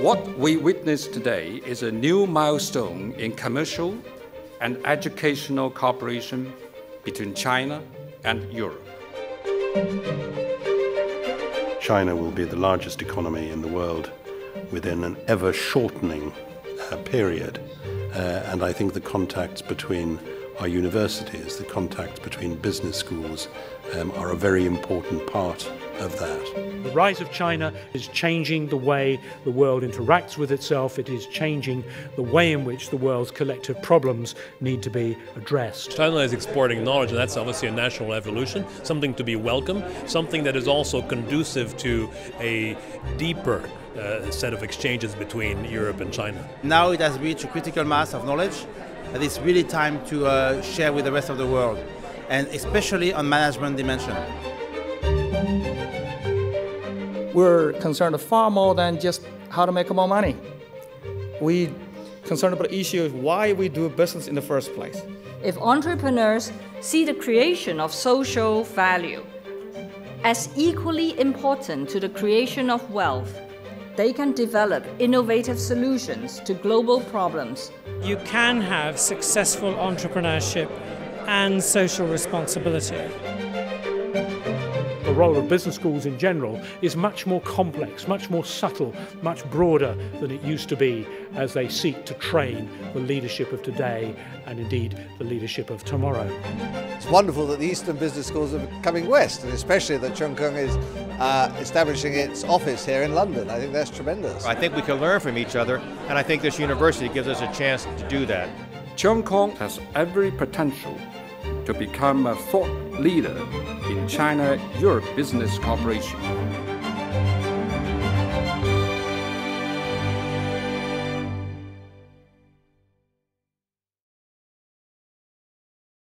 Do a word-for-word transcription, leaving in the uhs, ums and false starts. What we witness today is a new milestone in commercial and educational cooperation between China and Europe. China will be the largest economy in the world within an ever-shortening uh, period. Uh, and I think the contacts between our universities, the contacts between business schools um, are a very important part of that. The rise of China is changing the way the world interacts with itself. It is changing the way in which the world's collective problems need to be addressed. China is exporting knowledge, and that's obviously a national evolution, something to be welcome, something that is also conducive to a deeper uh, set of exchanges between Europe and China. Now it has reached a critical mass of knowledge that it's really time to uh, share with the rest of the world, and especially on management dimension. We're concerned far more than just how to make more money. We're concerned about the issue of why we do business in the first place. If entrepreneurs see the creation of social value as equally important to the creation of wealth, they can develop innovative solutions to global problems. You can have successful entrepreneurship and social responsibility. The role of business schools in general is much more complex, much more subtle, much broader than it used to be, as they seek to train the leadership of today and indeed the leadership of tomorrow. It's wonderful that the Eastern business schools are coming west, and especially that Cheung Kong is uh, establishing its office here in London. I think that's tremendous. I think we can learn from each other, and I think this university gives us a chance to do that. Cheung Kong has every potential to become a thought leader in China-Europe business cooperation.